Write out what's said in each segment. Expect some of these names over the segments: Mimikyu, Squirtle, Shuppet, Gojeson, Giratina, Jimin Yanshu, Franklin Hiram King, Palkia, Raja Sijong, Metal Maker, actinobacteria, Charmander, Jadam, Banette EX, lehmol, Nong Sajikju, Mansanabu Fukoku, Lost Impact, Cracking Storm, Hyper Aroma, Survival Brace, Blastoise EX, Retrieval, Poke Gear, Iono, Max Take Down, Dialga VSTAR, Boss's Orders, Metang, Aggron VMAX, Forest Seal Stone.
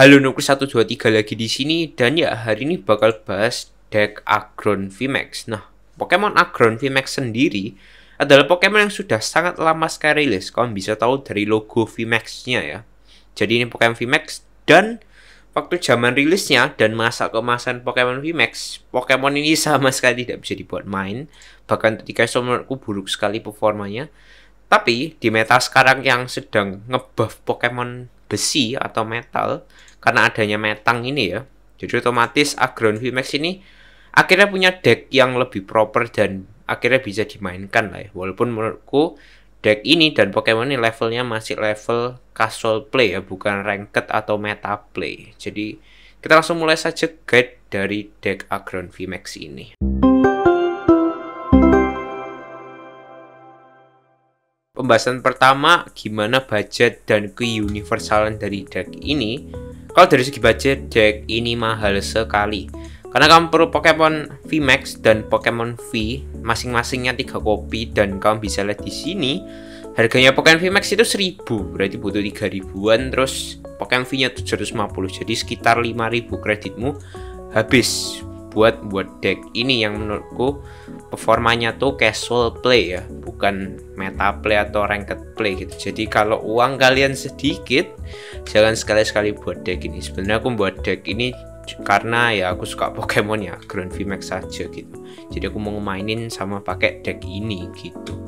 Halo NoobKrist123 lagi di sini, dan ya hari ini bakal bahas deck Aggron VMAX. Nah, Pokemon Aggron VMAX sendiri adalah Pokemon yang sudah sangat lama sekali rilis. Kalian bisa tahu dari logo VMAX-nya ya. Jadi ini Pokemon VMAX, dan waktu zaman rilisnya dan masa kemasan Pokemon VMAX, Pokemon ini sama sekali tidak bisa dibuat main. Bahkan ketika itu menurutku buruk sekali performanya. Tapi di meta sekarang yang sedang ngebuff Pokemon besi atau metal karena adanya Metang ini ya, jadi otomatis Aggron VMAX ini akhirnya punya deck yang lebih proper dan akhirnya bisa dimainkan lah ya. Walaupun menurutku deck ini dan Pokemon ini levelnya masih level casual play ya, bukan ranked atau meta play. Jadi kita langsung mulai saja guide dari deck Aggron VMAX ini. Pembahasan pertama, gimana budget dan keuniversalan dari deck ini. Kalau dari segi budget, deck ini mahal sekali. Karena kamu perlu Pokemon VMAX dan Pokemon V, masing-masingnya 3 kopi, dan kamu bisa lihat di sini, harganya Pokemon VMAX itu 1000, berarti butuh 3000-an, terus Pokemon V-nya 750, jadi sekitar 5000 kreditmu habis buat deck ini yang menurutku performanya tuh casual play ya, bukan meta play atau ranked play gitu. Jadi kalau uang kalian sedikit, jangan sekali-sekali buat deck ini. Sebenarnya aku buat deck ini karena ya aku suka Pokemon ya, Aggron VMAX saja gitu. Jadi aku mau mainin sama pakai deck ini gitu.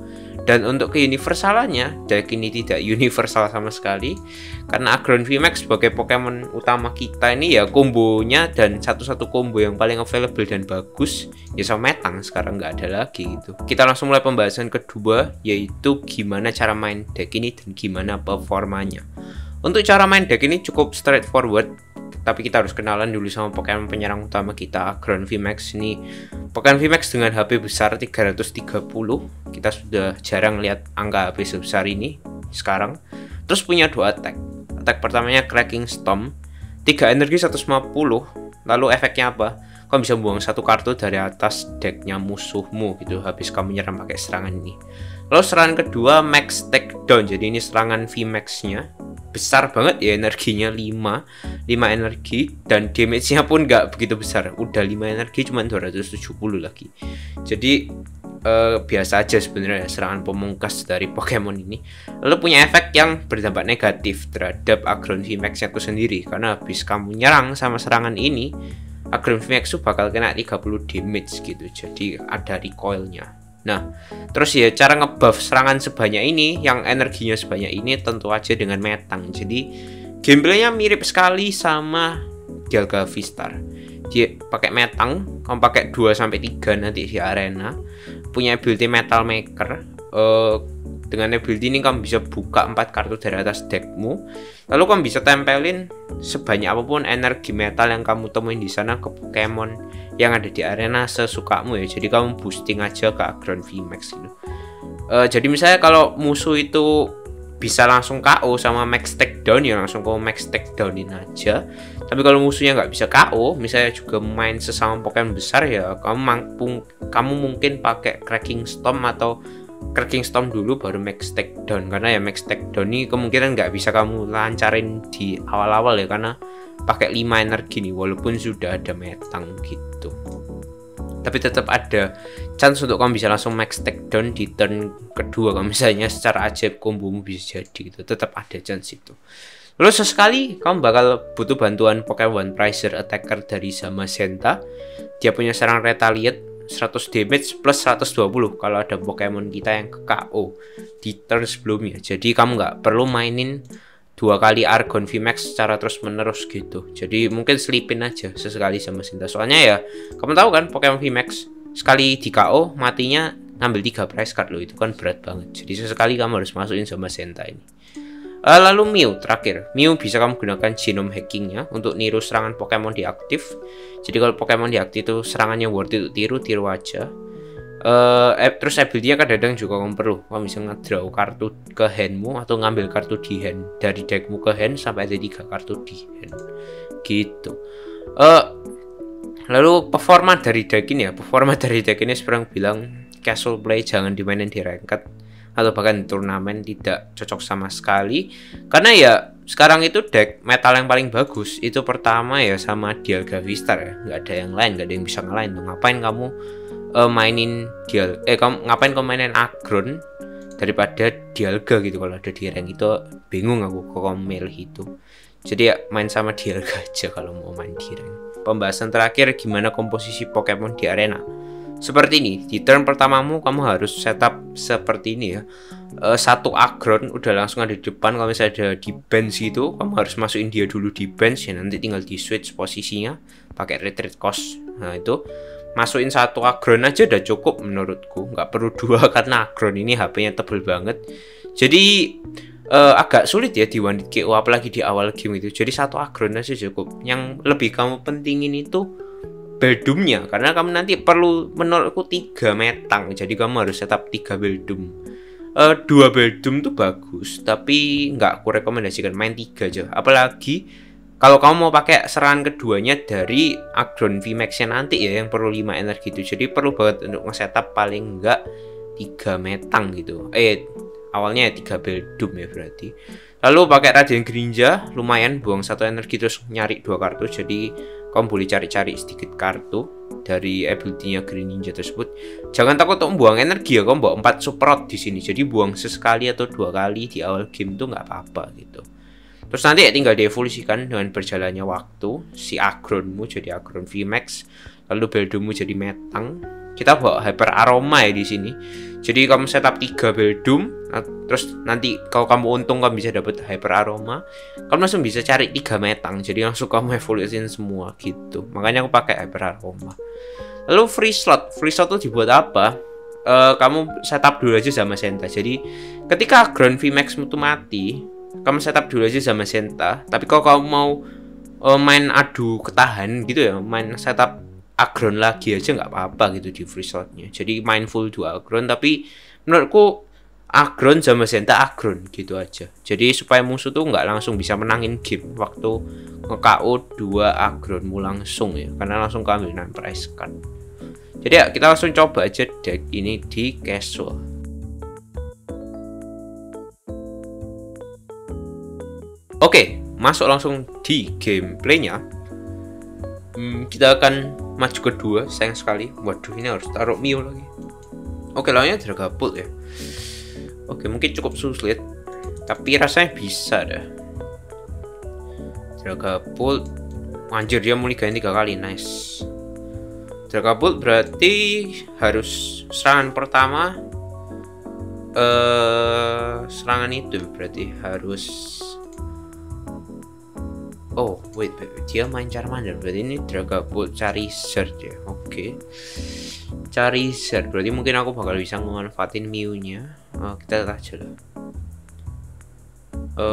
Dan untuk keuniversalannya, deck ini tidak universal sama sekali karena Aggron VMAX sebagai Pokemon utama kita ini ya, kombonya dan satu-satu combo yang paling available dan bagus ya sama Metang, sekarang nggak ada lagi gitu. Kita langsung mulai pembahasan kedua, yaitu gimana cara main deck ini dan gimana performanya. Untuk cara main deck ini cukup straightforward, tapi kita harus kenalan dulu sama Pokemon penyerang utama kita, Aggron VMAX ini. Pokemon VMAX dengan HP besar 330, kita sudah jarang lihat angka HP sebesar ini sekarang. Terus punya 2 attack. Attack pertamanya Cracking Storm, 3 energi 150. Lalu efeknya apa? Kau bisa buang 1 kartu dari atas decknya musuhmu gitu, habis kamu menyerang pakai serangan ini. Lalu serangan kedua Max Take Down, jadi ini serangan VMAX-nya besar banget ya, energinya 5 energi, dan damage-nya pun nggak begitu besar, udah 5 energi cuman 270 lagi. Jadi biasa aja sebenarnya serangan pemungkas dari Pokemon ini. Lalu punya efek yang berdampak negatif terhadap Aggron VMAX itu sendiri, karena habis kamu nyerang sama serangan ini, Aggron VMAX bakal kena 30 damage gitu, jadi ada recoil-nya. Nah, terus ya cara ngebuff serangan sebanyak ini, yang energinya sebanyak ini tentu aja dengan Metang. Jadi gameplaynya mirip sekali sama Dialga VSTAR. Dia pakai Metang, kamu pakai 2-3 nanti di arena. Punya ability Metal Maker. Dengan ability ini kamu bisa buka 4 kartu dari atas deckmu. Lalu kamu bisa tempelin sebanyak apapun energi metal yang kamu temuin di sana ke Pokemon yang ada di arena sesukamu ya. Jadi kamu boosting aja ke Aggron VMAX gitu. Jadi misalnya kalau musuh itu bisa langsung KO sama Max Take Down, ya langsung kamu Max Take Downin aja. Tapi kalau musuhnya nggak bisa KO, misalnya juga main sesama Pokemon besar ya, kamu mungkin pakai Cracking Storm atau Cracking Storm dulu baru Max Take Down, karena ya Max Take Down ini kemungkinan nggak bisa kamu lancarin di awal-awal ya, karena pakai 5 energi nih walaupun sudah ada Metang gitu. Tapi tetap ada chance untuk kamu bisa langsung Max Take Down di turn kedua kalau misalnya secara ajaib kombomu bisa jadi gitu, tetap ada chance itu. Lalu sesekali kamu bakal butuh bantuan Pokemon Pricer Attacker dari Zamazenta. Dia punya serangan retaliate 100 damage plus 120 kalau ada Pokemon kita yang ke KO di turn sebelumnya. Jadi kamu nggak perlu mainin 2 kali Aggron VMAX secara terus menerus gitu. Jadi mungkin selipin aja sesekali sama Zamazenta. Soalnya ya kamu tahu kan Pokemon VMAX sekali di KO matinya ngambil 3 prize card loh, itu kan berat banget. Jadi sesekali kamu harus masukin sama Zamazenta ini. Lalu Mew terakhir, Mew bisa kamu gunakan genome hackingnya untuk niru serangan Pokemon diaktif. Jadi kalau Pokemon diaktif itu serangannya worth itu tiru aja. Terus ability-nya kadang-kadang juga kamu perlu. Kamu bisa ngedraw kartu ke handmu atau ngambil kartu di hand, dari deckmu ke hand sampai ada 3 kartu di hand gitu. Lalu performa dari deck ini ya, seperti yang bilang casual play, jangan dimainin di ranked. atau bahkan turnamen tidak cocok sama sekali. Karena ya sekarang itu deck metal yang paling bagus itu pertama ya sama Dialga VSTAR ya, nggak ada yang lain, nggak ada yang bisa ngalahin. Ngapain kamu mainin ngapain kamu mainin Aggron daripada Dialga gitu? Kalau ada di rank itu bingung aku kok milih itu. Jadi ya main sama Dialga aja kalau mau main di rank. Pembahasan terakhir, gimana komposisi Pokemon di arena? Seperti ini, di turn pertamamu kamu harus setup seperti ini ya. Satu Aggron udah langsung ada di depan. Kalau misalnya ada di bench gitu, kamu harus masukin dia dulu di bench ya, nanti tinggal di switch posisinya pakai retreat cost. Nah itu masukin satu Aggron aja udah cukup menurutku, nggak perlu dua karena Aggron ini HP-nya tebel banget. Jadi agak sulit ya di one KO apalagi di awal game itu. Jadi satu Aggron aja cukup. Yang lebih kamu pentingin itu Beldumnya, karena kamu nanti perlu menurutku 3 metang. Jadi kamu harus setup 3 Beldum. 2 Beldum tuh bagus, tapi nggak aku rekomendasikan main 3 aja. Apalagi kalau kamu mau pakai serangan keduanya dari Aggron VMAX nanti ya, yang perlu 5 energi itu. Jadi perlu banget untuk nge-setup paling nggak 3 metang gitu. Awalnya 3 Beldum ya berarti. Lalu pakai Radiant Greninja, lumayan buang 1 energi terus nyari 2 kartu. Jadi kamu boleh cari-cari sedikit kartu dari ability-nya Greninja tersebut. Jangan takut untuk membuang energi ya, kamu bawa 4 support di sini. Jadi buang sesekali atau 2 kali di awal game tuh nggak apa-apa gitu. Terus nanti ya tinggal dievolusikan dengan berjalannya waktu. Si Aggronmu jadi Aggron VMAX, lalu Beldummu jadi Metang. Kita bawa Hyper Aroma ya di sini. Jadi kamu setup 3 Beldum, terus nanti kalau kamu untung kamu bisa dapat Hyper Aroma, kamu langsung bisa cari 3 Metang. Jadi langsung kamu evolusiin semua gitu. Makanya aku pakai Hyper Aroma. Lalu free slot. Free slot tuh dibuat apa? Kamu setup dulu aja Zamazenta. Jadi ketika Aggron VMAX itu mati, kamu setup dulu aja Zamazenta. Tapi kalau kamu mau main adu ketahan gitu ya, main setup Aggron lagi aja nggak apa-apa gitu di free slotnya. Jadi mindful 2 Aggron, tapi menurutku Aggron Zamazenta Aggron gitu aja. Jadi supaya musuh tuh nggak langsung bisa menangin game waktu nge-KO 2 Aggronmu langsung ya, karena langsung kamu ambil prize card. Jadi ya kita langsung coba aja deck ini di casual. Oke, masuk langsung di gameplaynya. Kita akan maju ke 2, sayang sekali. Waduh, ini harus taruh Mew lagi. Oke, lawannya Dragapult ya. Oke, mungkin cukup sulit, tapi rasanya bisa dah. Dragapult, anjir dia mau ligain 3 kali, nice. Dragapult berarti harus serangan pertama. Serangan itu berarti harus. Oh, wait, dia main Charmander. Berarti ini Dragapult cari search ya. Oke. Cari search. Berarti mungkin aku bakal bisa memanfaatin Mew-nya. Kita aja lah.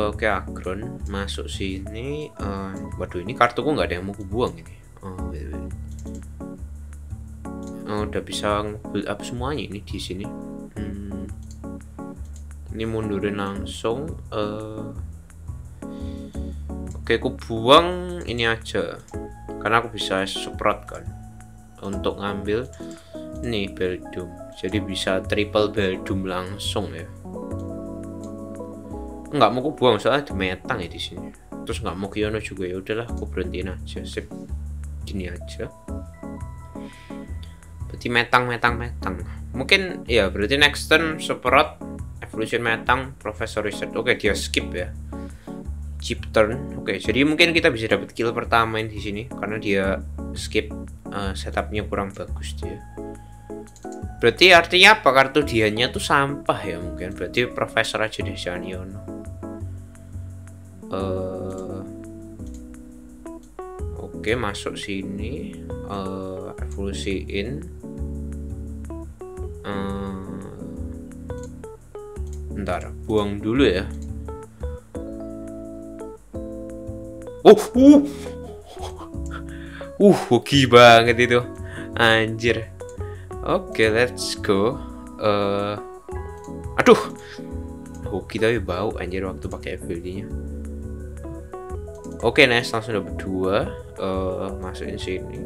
Oke, Aggron masuk sini. Waduh, ini kartuku nggak ada yang mau kubuang ini. Wait. Udah bisa build up semuanya ini di sini. Ini mundurin langsung. Oke, aku buang ini aja karena aku bisa sprot kan untuk ngambil nih Beldum. Jadi bisa triple Beldum langsung ya. Nggak mau aku buang soalnya di Metang ya di sini. Terus nggak mau Iono juga, ya udahlah aku berhentiin aja. Sip, gini aja. Berarti Metang. Mungkin ya berarti next turn sprot evolution Metang Professor Research. Oke, dia skip ya. Chip turn. Oke, jadi mungkin kita bisa dapat kill pertama di sini karena dia skip, setupnya kurang bagus dia. Berarti artinya apa, kartu dianya tuh sampah ya mungkin. Berarti Profesor aja deh, jangan Iono. Oke, masuk sini. Evolusiin. Ntar buang dulu ya. Hoki banget itu, anjir. Oke, let's go. Aduh, hoki tapi bau anjir waktu pakai ability-nya. Oke, nice, langsung dapat 2. Masukin sini.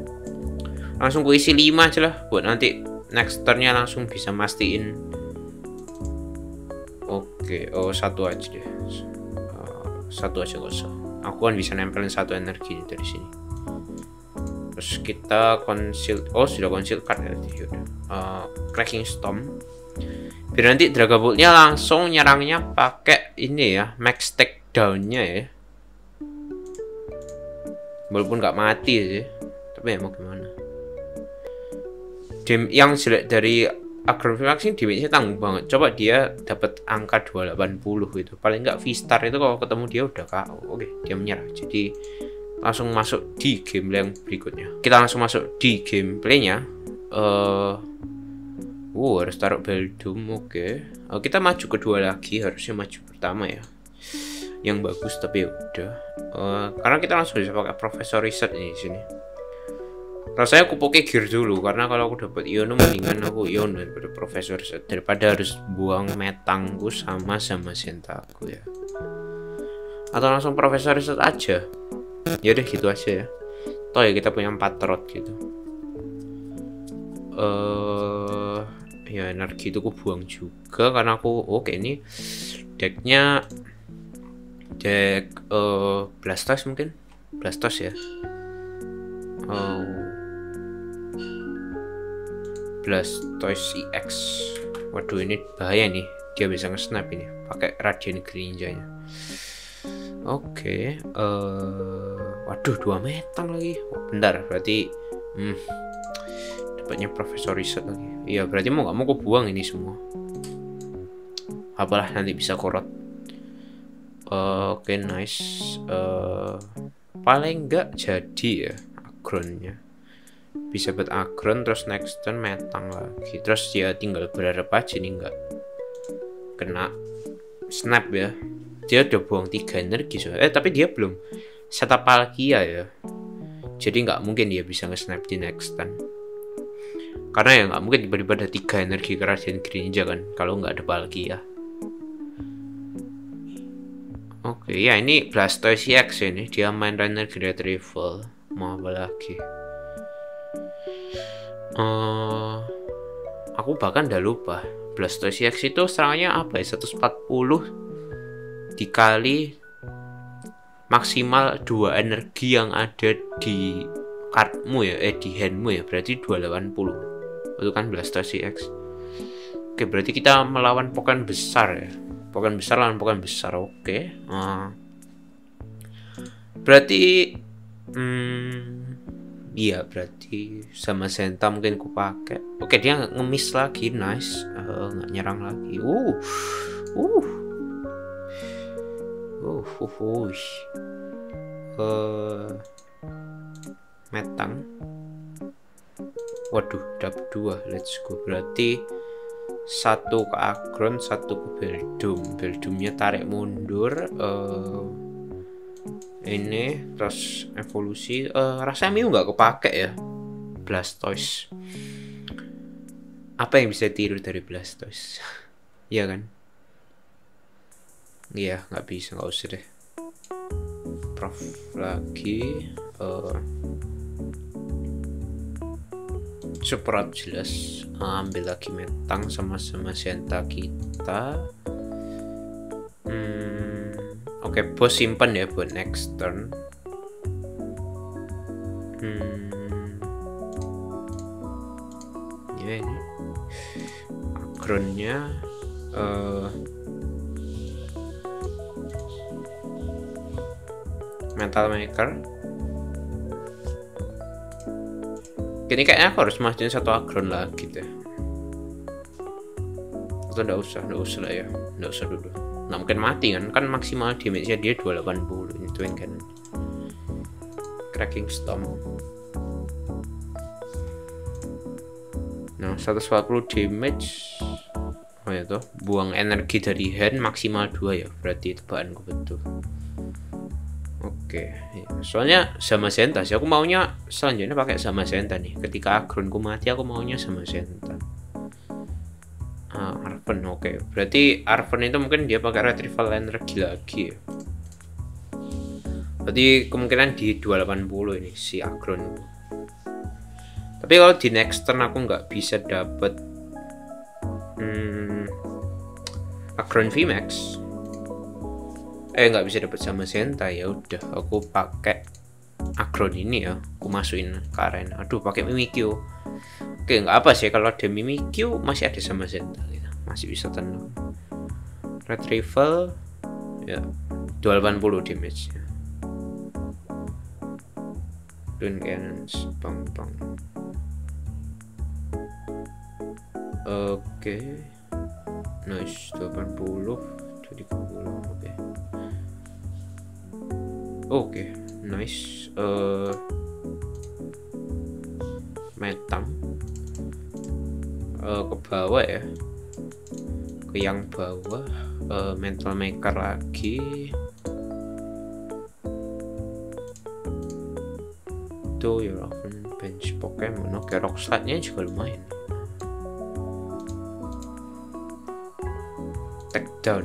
Langsung gue isi 5 aja lah buat nanti next turn-nya langsung bisa mastiin Oke, oh satu aja deh. Satu aja gosok. Aku kan bisa nempelin satu energi dari sini. Terus kita conceal. Oh sudah conceal card ya. Cracking Storm. Biar nanti Dragapult-nya langsung nyerangnya pakai ini ya, Max Take Down-nya ya. Walaupun nggak mati sih, tapi ya mau gimana? Yang jelek dari Aggron VMAX ini damage-nya tanggung banget. Coba dia dapat angka 280 gitu. Paling nggak VSTAR itu kalau ketemu dia udah KO. Oke, dia menyerah. Jadi langsung masuk di gameplay yang berikutnya. Kita langsung masuk di gameplaynya. Harus taruh Beldum. Oke. Kita maju kedua lagi. Harusnya maju pertama ya. Yang bagus tapi udah. Karena kita langsung bisa pakai Professor Research nih di sini. Rasanya aku Poke Gear dulu, karena kalau aku dapat Iono mendingan aku Iono daripada Profesor, daripada harus buang Metangku sama Zamazenta aku ya. Atau langsung Profesor Research aja. Ya udah gitu aja ya. Toh ya kita punya 4 trot gitu. Ya energi itu aku buang juga karena aku ini decknya deck Blastoise mungkin. Blastoise ya. Blastoise EX. Waduh ini bahaya nih. Dia bisa nge-snap ini pakai Radiant Greninja nya. Oke. Waduh 2 Metang lagi. Bentar berarti dapatnya Profesor Research lagi. Iya berarti mau gak mau aku buang ini semua. Apalah nanti bisa korot. Oke nice. Paling gak jadi ya Aggron-nya. Bisa buat Aggron terus next turn Metang lagi, terus dia tinggal berharap aja nih nggak kena snap ya. Dia udah buang 3 energi soalnya, tapi dia belum setup Palkia ya, jadi nggak mungkin dia bisa nge-snap di next turn, karena ya nggak mungkin tiba-tiba ada 3 energi kerajaan Greninja kan kalau nggak ada Palkia. Oke ya ini Blastoise EX ini dia main runner Retrieval, mau apa lagi. Aku bahkan udah lupa Blastoise EX itu serangannya apa ya, 140 dikali maksimal 2 energi yang ada di cardmu ya, di handmu ya, berarti 280 itu kan Blastoise EX. Oke berarti kita melawan Pokemon besar ya, Pokemon besar lawan Pokemon besar. Oke berarti iya berarti Zamazenta mungkin ku pakai. Oke dia ngemis lagi, nice. Nggak nyerang lagi. Metang. Waduh dapat 2, let's go. Berarti 1 ke Aggron, 1 ke Beldum. Beldumnya tarik mundur. Ini terus evolusi. Rasanya Mew nggak kepake ya Blastoise. Apa yang bisa tiru dari Blastoise? Iya kan? Iya nggak bisa, nggak usah deh. Prof lagi. Super up jelas. Ambil lagi Metang sama Zamazenta kita. Oke, bos simpen ya buat next turn. Ya ini Aggron-nya. Metal Maker. Ini kayaknya aku harus majuin 1 Aggron lagi deh. Atau nggak usah lah ya, nggak usah dulu. Nah, mungkin mati kan, maksimal damage-nya dia 280 itu kan. Cracking Storm. Nah 140 damage. Oh ya toh, buang energi dari hand maksimal 2 ya, berarti tebakanku betul. Oke, soalnya Zamazenta sih aku maunya selanjutnya pakai Zamazenta nih. Ketika Aggronku mati aku maunya Zamazenta. Arven, oke. Berarti Arven itu mungkin dia pakai Retrieval energi lagi. Berarti kemungkinan di 280 ini si Aggron. Tapi kalau di next turn aku nggak bisa dapat Aggron VMAX. Nggak bisa dapat Zamazenta, ya udah aku pakai Aggron ini ya, aku masukin ke arena. Aduh, pakai Mimikyu. Oke, nggak apa sih kalau ada Mimikyu, masih ada Zamazenta gitu. Masih bisa tenang. Retrieval ya 280 damage-nya. Dun Cannons, bang. Oke. Nice, 80 30. Oke, nice. Metang ke bawah ya, ke yang bawah. Metal Maker lagi itu ya, bench Pokemon. Oke, rock slide-nya juga lumayan. Take down.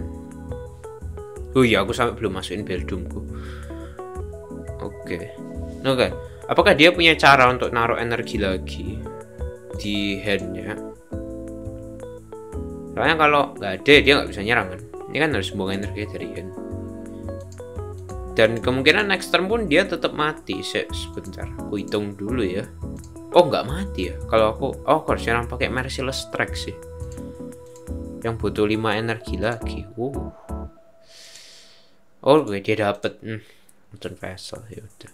Oh iya, aku sampai belum masukin Beldumku. Oke. Apakah dia punya cara untuk naruh energi lagi di handnya? Soalnya kalau nggak ada, dia nggak bisa nyerang kan. Ini kan harus buang energi dari hand. Dan kemungkinan next turn pun dia tetap mati. Sebentar, aku hitung dulu ya. Oh, nggak mati ya? Kalau aku harus nyerang pakai Merciless Strike sih. Yang butuh 5 energi lagi. Wow. Oh, dia dapet. Nonton vessel, ya udah.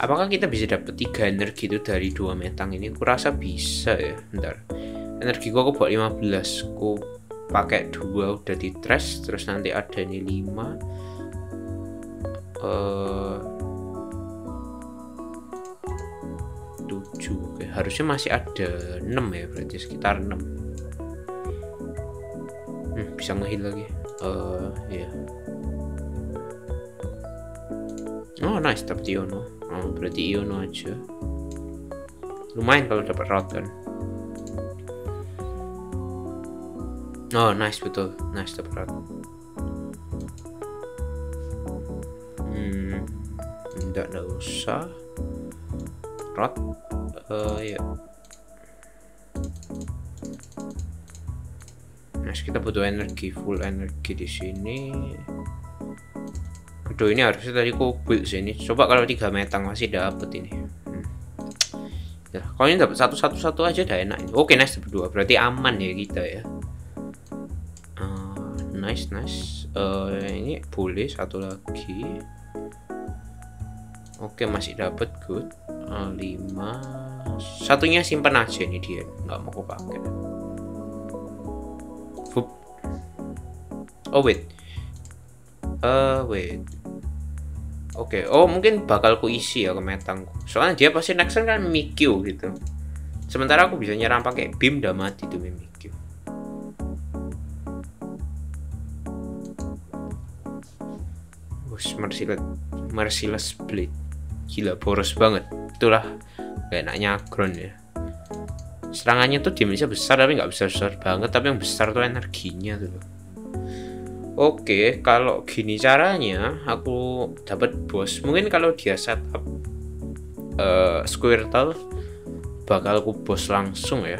Apakah kita bisa dapat 3 energi itu dari 2 metang ini? Kurasa bisa ya. Bentar. Energi gua aku buat 15. Ku pakai 2 udah di trash, terus nanti ada nih 5. 7. Oke, harusnya masih ada 6 ya, berarti sekitar 6. Bisa nge-heal lagi. Ya. Oh, nice, dapat Iono. Berarti Iono aja. Lumayan kalau dapat Rotten. Oh, nice, betul. Nice, dapat Rotten. Nggak usah. Rot. Ya. Nah, kita butuh energi, full energi di sini. Aduh, ini harusnya tadi aku build sini. Coba kalau 3 metang masih dapet ini. Ya, kalau ini dapat satu aja udah enak. Oke, nice, dapat 2. Berarti aman ya kita ya. Nice. Ini boleh satu lagi. Oke, masih dapet, good. 5. Satunya simpen aja nih, dia nggak mau aku pakai. Fup. Oh wait. Wait. Oke. Oh, mungkin bakal ku isi ya ke metangku. Soalnya dia pasti next turn kan Mimikyu gitu. Sementara aku bisa nyerang pakai beam, udah mati tuh Mimikyu. Wush, merciless blade. Gila, boros banget. Itulah gak enaknya Aggron ya. Serangannya tuh damage-nya besar tapi nggak besar banget, tapi yang besar tuh energinya tuh. Oke, kalau gini caranya aku dapat boss. Mungkin kalau dia setup Squirtle bakal aku boss langsung ya.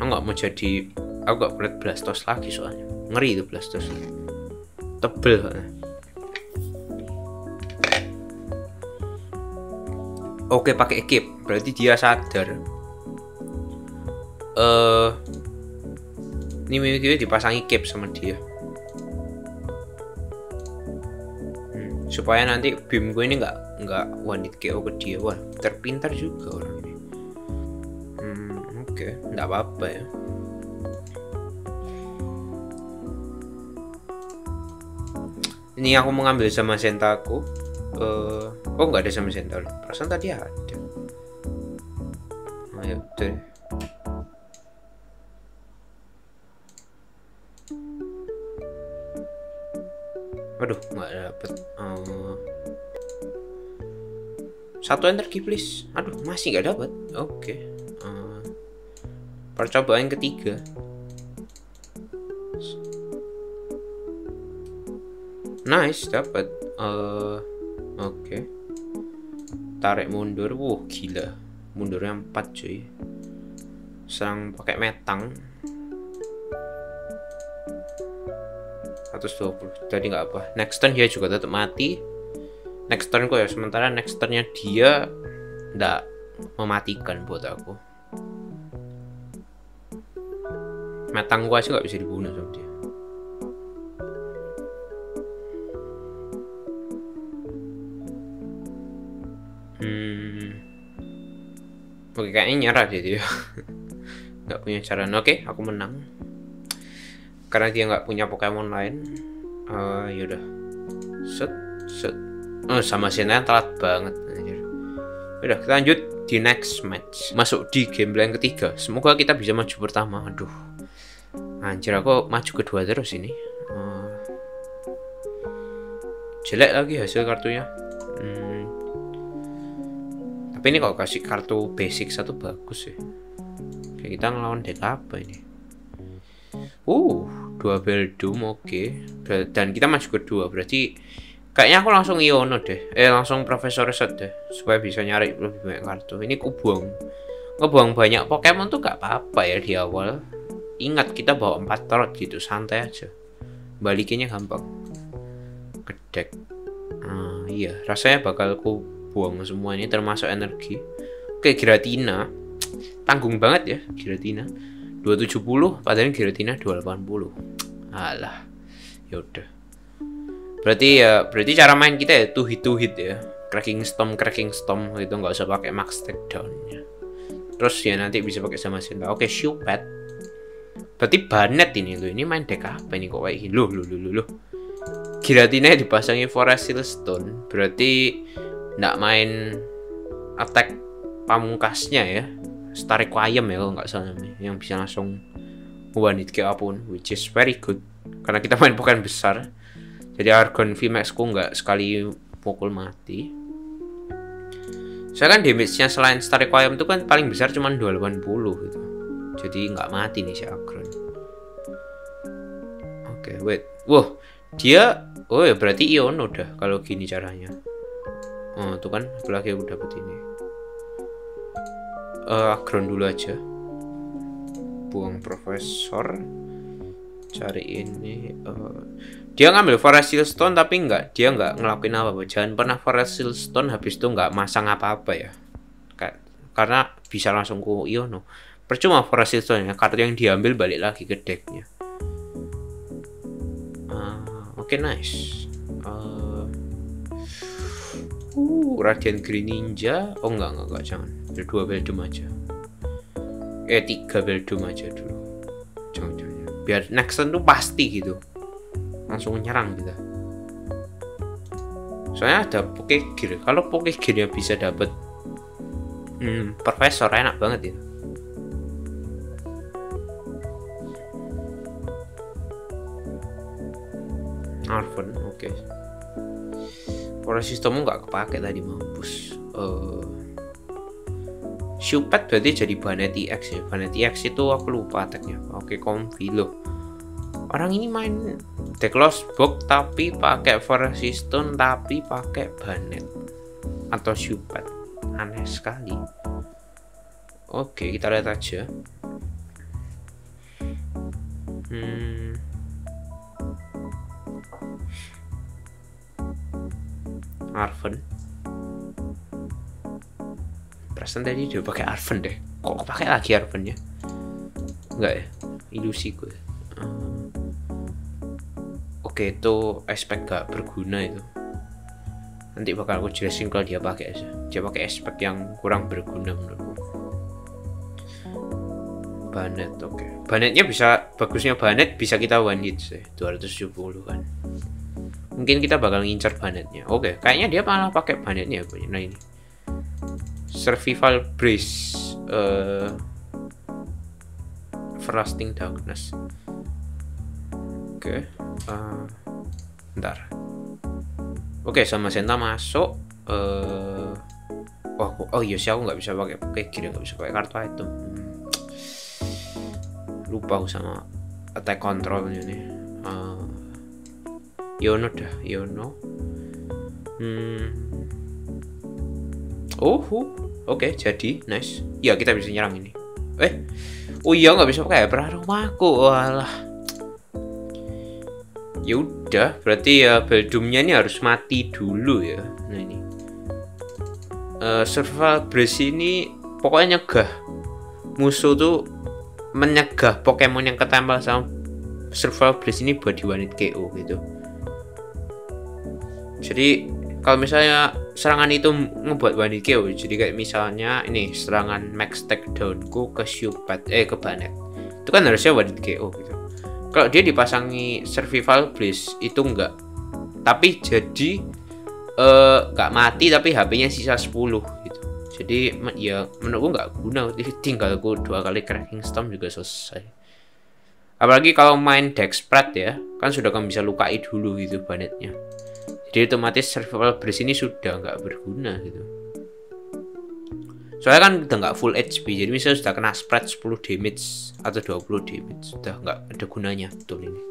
Aku nggak mau jadi, aku nggak berat Blastoise lagi soalnya. Ngeri itu Blastoise. Tebel soalnya. Oke, pakai keep, berarti dia sadar. Ini Mimikyu dipasangi keep sama dia. Supaya nanti beam gue ini nggak one hit KO ke dia. Wah, terpintar juga orang ini. Oke, nggak apa-apa ya. Ini aku mengambil Zamazenta aku. Oh, nggak ada Zamazenta. Perasaan tadi ada. Ayo deh. Aduh, nggak dapet. Satu energi please. Aduh, masih nggak dapet. Oke. Percobaan ketiga. Nice, dapet. Oke. tarik mundur, wow gila, mundurnya 4 cuy. Serang pakai Metang 120 tadi nggak apa. Next turn dia juga tetap mati. Next turn kok ya, sementara next turnnya dia nggak mematikan buat aku. Metang gua sih nggak bisa dibunuh sama dia. Oke, kayaknya nyerah dia, nggak punya cara. Oke, aku menang karena dia nggak punya Pokemon lain. Yaudah, set. Oh, Zamazenta telat banget. Udah, kita lanjut di next match. Masuk di gameplay yang ketiga. Semoga kita bisa maju pertama. Aduh, anjir aku maju kedua terus ini. Jelek lagi hasil kartunya. Tapi ini kalau kasih kartu basic satu bagus ya. Oke, kita ngelawan deck apa ini? 2 Beldum, oke. Dan kita masuk kedua, berarti kayaknya aku langsung Iono deh. Langsung Professor Research deh, supaya bisa nyari lebih banyak kartu. Ini ngebuang banyak Pokemon tuh gak apa-apa ya di awal. Ingat kita bawa 4 tarot gitu, santai aja. Balikinnya gampang. Ke deck. Iya, rasanya bakal ku buang semua ini termasuk energi. Oke, Giratina tanggung banget ya. Giratina 270 padahal Giratina 280. Alah, yaudah. Berarti cara main kita ya two hit ya. Cracking storm gitu, nggak usah pakai Max Take Down -nya. Terus ya nanti bisa pakai Zamazenta. Oke, Shuppet. Berarti Banette ini loh. Ini main deck apa ini kok kayak gini? Loh. Giratina dipasangi Forest Seal Stone. Berarti nggak main attack pamungkasnya ya, Star Requiem ya kalau nggak salah, yang bisa langsung one hit kayak apapun, which is very good karena kita main Pokemon besar. Jadi Aggron VMAX ku nggak sekali pukul mati. Saya kan damage-nya selain Star Requiem itu kan paling besar cuma 280 gitu, jadi nggak mati nih si Aggron. Oke, wait, wow dia, oh ya berarti Iono udah kalau gini caranya. Oh, tuh kan, apalagi aku dapat ini. Aggron dulu aja. Buang Profesor. Cari ini. Dia ngambil Forest Seal Stone tapi nggak, dia nggak ngelakuin apa-apa. Jangan pernah Forest Seal Stone habis itu nggak masang apa-apa ya. Karena bisa langsung ke Iono. Percuma Forest Seal Stone ya, kartu yang diambil balik lagi ke decknya. Oke, nice. Radiant Greninja. Oh enggak, jangan. 2 Beldum aja. 3 Beldum aja dulu. Jangan. Biar next turn tuh pasti gitu. Langsung nyerang kita. Soalnya ada Poke Gear. Kalau Poke Gear yang bisa dapat Profesor enak banget ya. Arven, oke. Pola sistemmu nggak kepake tadi, mampus. Shuppet berarti jadi Banette EX ya. Banette EX itu aku lupa attack-nya. Oke, kompi loh. Orang ini main deck Lost Box tapi pakai Forest Stone tapi pakai Banette atau Shuppet. Aneh sekali. Oke, kita lihat aja. Arven. Perasaan tadi dia pakai Arven deh. Kok pakai lagi Arven ya? Enggak ya? Ilusi gue. Oke, itu aspek gak berguna itu. Nanti bakal aku jelasin kalau dia pakai aja. Dia pakai aspek yang kurang berguna menurutku. Banette, oke. Banette-nya bisa, bagusnya Banette bisa kita one hit sih. 270 kan. Mungkin kita bakal ngincar Banette-nya. Oke, kayaknya dia malah pakai Banette-nya. Nah ini Survival Brace, Everlasting Darkness. Oke, bentar. Oke, Zamazenta masuk. Iya sih aku nggak bisa pakai Poke Gear, nggak bisa pakai kartu item. Lupa aku sama attack control-nya nih. Iono dah, Iono. Oh, oke, jadi nice. Ya, kita bisa nyerang ini. Oh iya, nggak bisa pakai Hyper Aroma aku. Walah. Ya udah, berarti ya Beldumnya ini harus mati dulu ya. Nah ini. Survival Brace ini pokoknya nyegah. Musuh tuh menyegah Pokemon yang ketempel sama Survival Brace ini buat diwanit KO gitu. Jadi kalau misalnya serangan itu ngebuat wanit KO, jadi kayak misalnya ini serangan Max Take Down ku ke Shuppet, ke Banette, itu kan harusnya wanit KO gitu. Kalau dia dipasangi Survival Brace itu enggak, tapi jadi enggak mati, tapi HP-nya sisa 10 gitu. Jadi ya menurutku enggak guna, tinggal aku 2 kali Cracking Storm juga selesai. Apalagi kalau main deck spread ya, kan sudah kamu bisa lukai dulu gitu Banette-nya. Jadi otomatis Survival Brace ini sudah nggak berguna gitu. Soalnya kan udah nggak full HP, jadi misalnya sudah kena spread 10 damage atau 20 damage sudah nggak ada gunanya betul ini.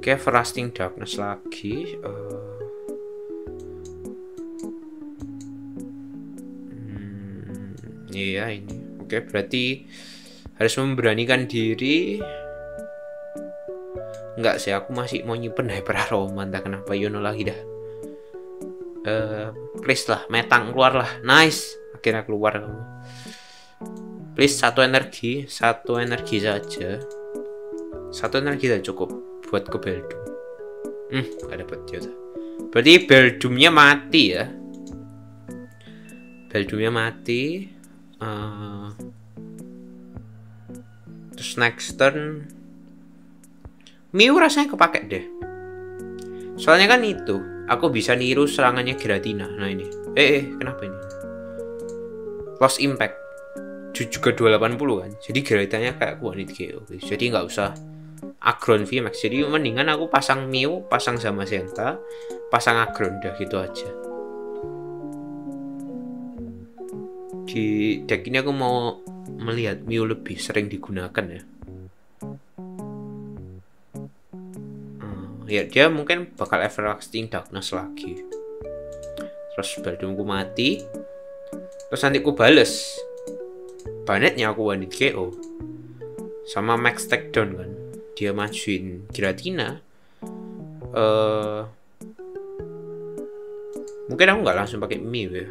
Oke, Everlasting Darkness lagi. Iya ini. Oke, berarti harus memberanikan diri. Enggak sih, aku masih mau nyimpen Hyper Aroma, entah kenapa Iono lagi dah. Please lah, Metang keluarlah. Nice, akhirnya keluar kamu. Please satu energi saja. Satu energi saja cukup buat ke Beldum. Gak dapet ya. Berarti Beldumnya mati ya. Beldumnya mati. Terus next turn Mew rasanya kepake deh. Soalnya kan itu, aku bisa niru serangannya Giratina. Nah ini. Kenapa ini? Lost Impact. Juga 280 kan. Jadi Giratinanya kayak aku wanit KO. Jadi nggak usah Aggron VMAX. Jadi mendingan aku pasang Mew, pasang Zamazenta, pasang Aggron dah gitu aja. Di deck ini aku mau melihat Mew lebih sering digunakan ya. Ya dia mungkin bakal Everlasting Darkness lagi. Terus Beldumku mati. Terus nanti ku bales Banette-nya aku wanit KO sama Max Take Down kan. Dia majuin Giratina. Mungkin aku nggak langsung pakai Mew ya.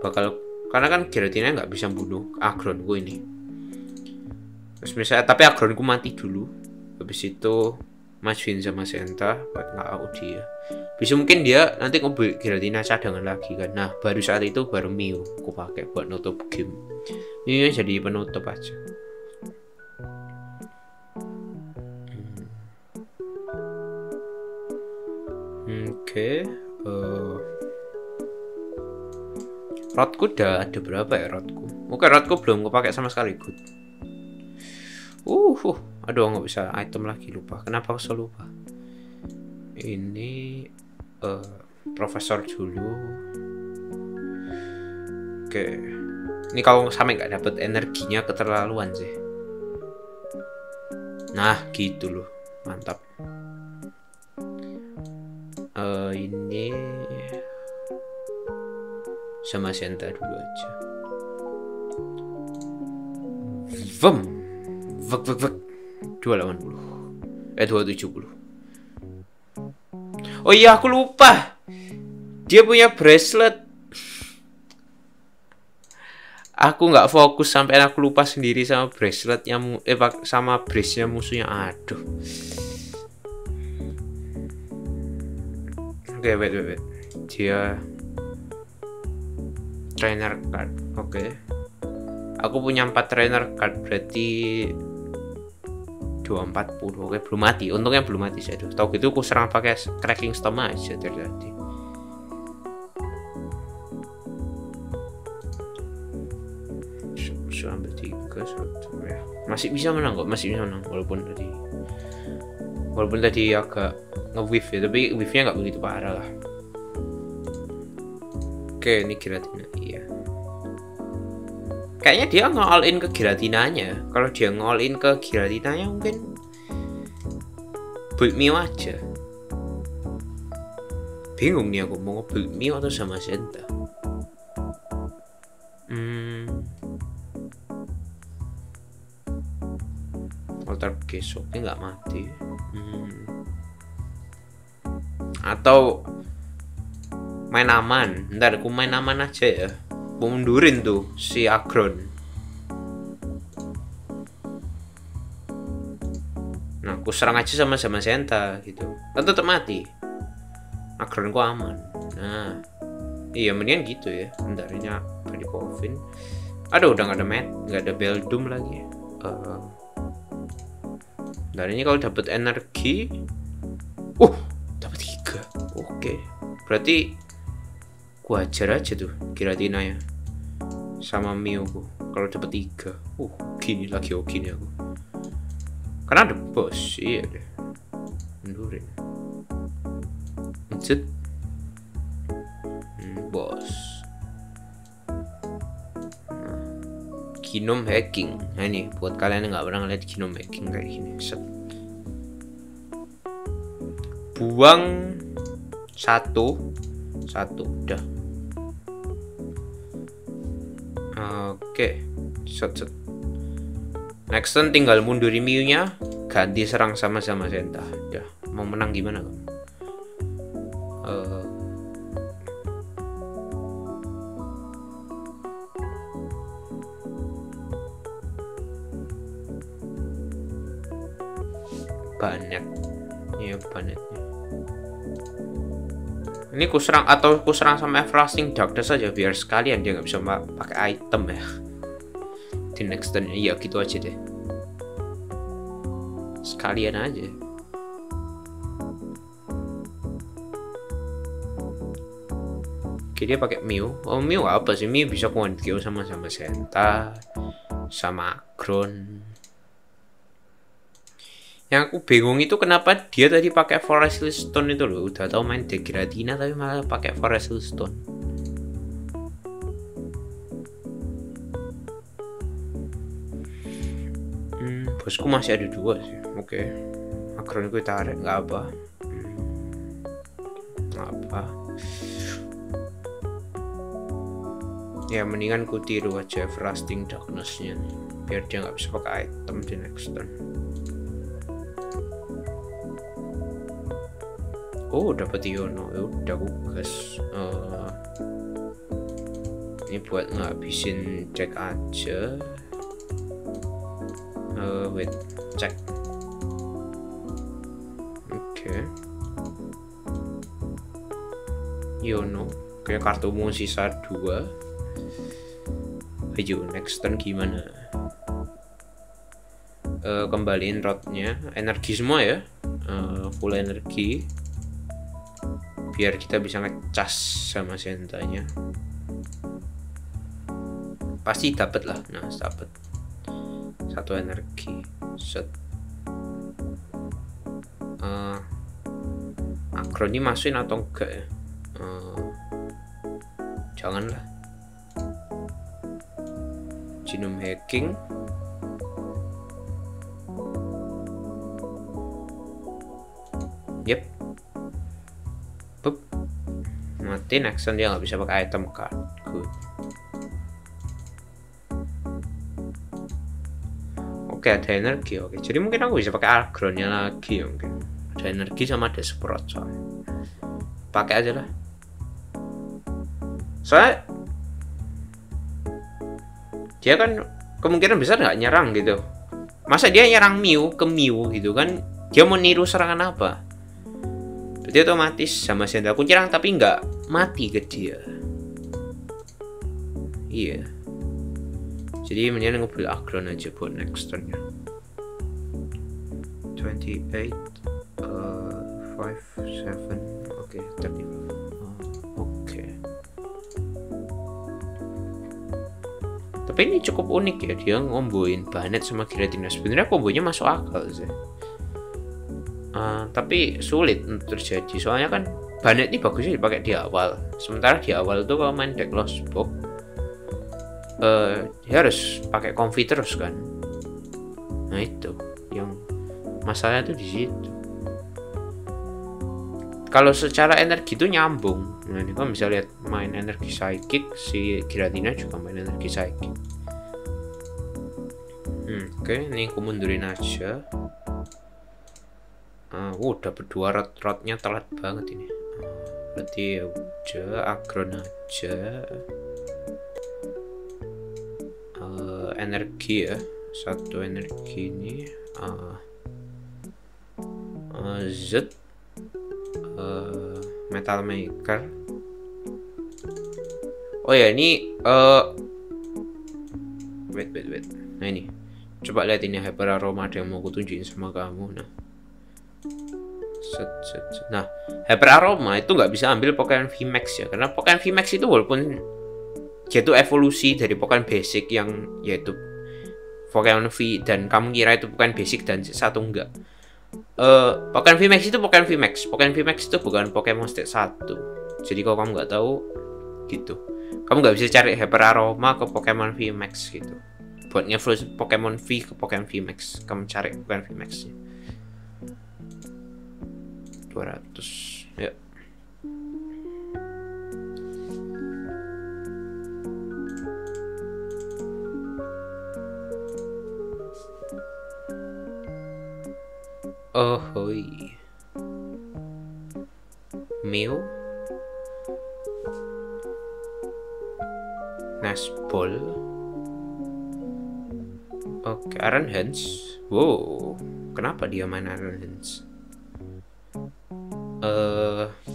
Bakal karena kan Giratina nggak bisa bunuh Aggronku ini. Terus misalnya tapi Aggronku mati dulu. Habis itu majuin Zamazenta buat ngau dia. Bisa mungkin dia nanti ngebeli Giratina cadangan lagi kan. Nah, baru saat itu baru Mew aku pakai buat nutup game. Mew jadi penutup aja. Oke. Rodku udah ada berapa ya rodku? Oke, rodku belum kepake sama sekali. Good. Aduh, nggak bisa item lagi, lupa. Kenapa aku selalu lupa? Ini Profesor dulu. Oke. Ini kalau sampai nggak dapet energinya keterlaluan sih. Nah, gitu loh. Mantap. Ini Zamazenta dulu aja. Vem. Vek vek vek. 270. Oh iya, aku lupa dia punya bracelet. Aku nggak fokus sampai aku lupa sendiri sama braceletnya, sama brace-nya musuhnya. Aduh. Oke, wait. Dia trainer card. Oke. Aku punya 4 trainer card berarti 240. Oke, belum mati. Untungnya belum mati saya tuh. Tau gitu aku serang pakai Cracking Storm aja terjadi. Sampai 3-1 ya. Masih bisa menang kok, masih bisa menang walaupun tadi agak nge-whiff ya, tapi whiff-nya nggak begitu parah lah. Oke, ini Giratina. Iya. Kayaknya dia nge-all-in ke Giratinanya. Kalau dia nge-all-in ke Giratinanya mungkin build Mew aja. Bingung nih aku mau ngebeli Mew atau Zamazenta. Altar besoknya nggak mati. Atau main aman. Ntar aku main aman aja ya. Mau mundurin tuh si Aggron. Nah, aku serang aja sama Zamazenta gitu. Kan tetap mati. Aggron ku aman. Nah, iya mendingan gitu ya. Ntar ini apa di Povin? Aduh, udah nggak ada Met, nggak ada Beldum lagi. Ntar ini kalau dapat energi, dapat 3. Oke. Berarti gua ajar aja tuh Giratina ya sama Mew ku. Kalau dapat 3, gini lagi oke nih aku. Karena ada boss, iya deh. Mundurin. Mencet. Boss. Nah, genome hacking. Nah, ini buat kalian yang nggak pernah ngeliat genome hacking kayak gini. Set. Buang 1, 1 udah. Oke, set. Next turn tinggal mundurin Mew-nya, ganti serang sama Zamazenta. Udah, mau menang gimana kok? Banetnya. Ini kuserang sama Everlasting Darkness saja biar sekalian dia nggak bisa pakai item ya. Di next turn ya gitu aja deh. Sekalian aja. Oke, dia pakai Mew. Oh, Mew apa sih? Mew bisa konfio sama Zamazenta, sama Aggron. Yang aku bingung itu kenapa dia tadi pakai Forest Seal Stone itu loh. Udah tahu main Giratina tapi malah pakai Forest Seal Stone. Bosku masih ada 2 sih. Oke. Aggron gue tarik nggak apa. Ya mendingan ku tiru aja Everlasting Darkness-nya biar dia nggak bisa pakai item di next turn. Oh, dapat Iono. Udah guys. Ini buat ngabisin cek aja. Wait, cek. Oke. Iono. Kayak kartumu sisa 2. Ayo next turn gimana? Kembaliin rotnya. Energi semua ya. Full energi. Biar kita bisa ngecas sama sentanya. Pasti dapat lah. Nah, dapat 1 energi. Set. Aggron ini masukin atau enggak ya? Janganlah. Genome hacking. Yep. Mati next turn dia nggak bisa pakai item card. Good. Oke, ada energi. Oke, jadi mungkin aku bisa pakai Aggron-nya lagi ya, mungkin. Ada energi sama ada Sprot soalnya. Pakai aja lah. Soalnya dia kan kemungkinan besar nggak nyerang gitu. Masa dia nyerang Mew ke Mew gitu kan? Dia mau niru serangan apa? Jadi otomatis sama Zamazenta aku nyerang tapi nggak mati ke dia. Iya. Jadi mendingan ngebeli Aggron aja buat next turn-nya. 28 5 7 oke, 35. Oke. Tapi ini cukup unik ya, dia ngomboin Banette sama Giratina. Sebenarnya kombonya masuk akal sih. Tapi sulit untuk terjadi soalnya kan Banette ini bagusnya dipakai di awal, sementara di awal tuh kalau main deck Lost Box dia harus pakai Confi terus kan. Nah itu yang masalahnya tuh di situ. kalau secara energi itu nyambung. Nah, ini kan bisa lihat main energi psychic, si Giratina juga main energi psychic. Oke, ini aku mundurin aja. Dapat dua rot-rotnya telat banget ini. Berarti ya udah Aggron aja. Energi ya, satu energi ini. Metal Maker. Oh ya, ini wait. Nah ini, coba lihat ini Hyper Aroma, ada yang mau kutunjukin sama kamu. Nah, nah Hyper Aroma itu nggak bisa ambil Pokemon Vmax ya, karena Pokemon Vmax itu walaupun yaitu evolusi dari Pokemon Basic yang yaitu Pokemon V, dan kamu kira itu Pokemon Basic dan satu enggak. Pokemon Vmax itu Pokemon Vmax. Pokemon Vmax itu bukan Pokemon Stage 1. Jadi kalau kamu nggak tahu gitu, kamu nggak bisa cari Hyper Aroma ke Pokemon Vmax gitu. Buat nge-evolusi Pokemon V ke Pokemon Vmax, kamu cari Pokemon Vmax-nya. 200. Ya. Mew, Nasbol, oke, Arven. Wow, kenapa dia main Arven?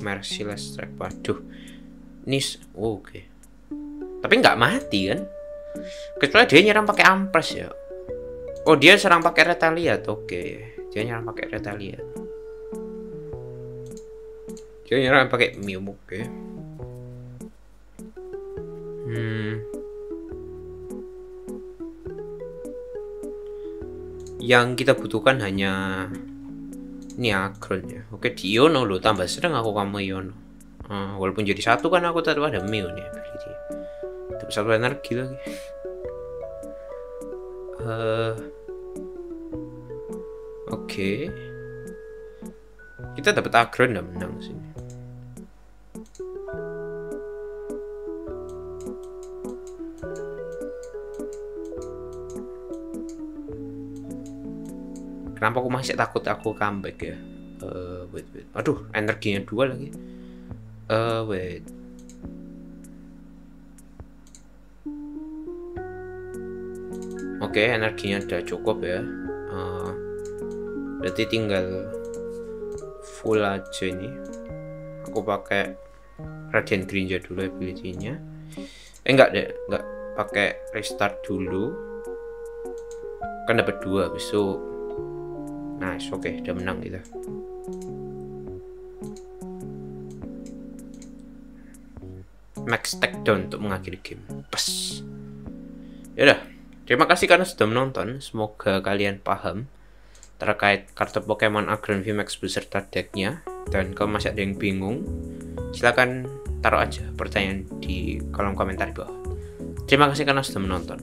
Merciless Strike, waduh, Nis, oke. Tapi nggak mati kan? Kecuali dia nyerang pakai ampres ya. Oh, dia serang pakai retaliat, oke. Dia nyerang pakai retaliat. Dia nyerang pakai Mew, oke. Yang kita butuhkan hanya ini Aggron ya. Oke, di Iono loh, tambah sering aku kamu Iono. Walaupun jadi satu kan aku tetap ada Mew nih. Tapi satu energi lagi. Oke. Kita dapat Aggron dan menang sini. Kenapa aku masih takut aku comeback ya? Wait. Aduh, energinya dua lagi. Wait. Oke, energinya udah cukup ya. Berarti tinggal full aja ini. Aku pakai Radiant Greninja dulu ability-nya. Enggak pakai restart dulu. Kan dapat 2 besok. Nice, oke, udah menang kita. Max Take Down untuk mengakhiri game. Pes. Yaudah, terima kasih karena sudah menonton. Semoga kalian paham terkait kartu Pokemon Aggron VMAX beserta decknya, dan kalau masih ada yang bingung, silahkan taruh aja pertanyaan di kolom komentar di bawah. Terima kasih karena sudah menonton.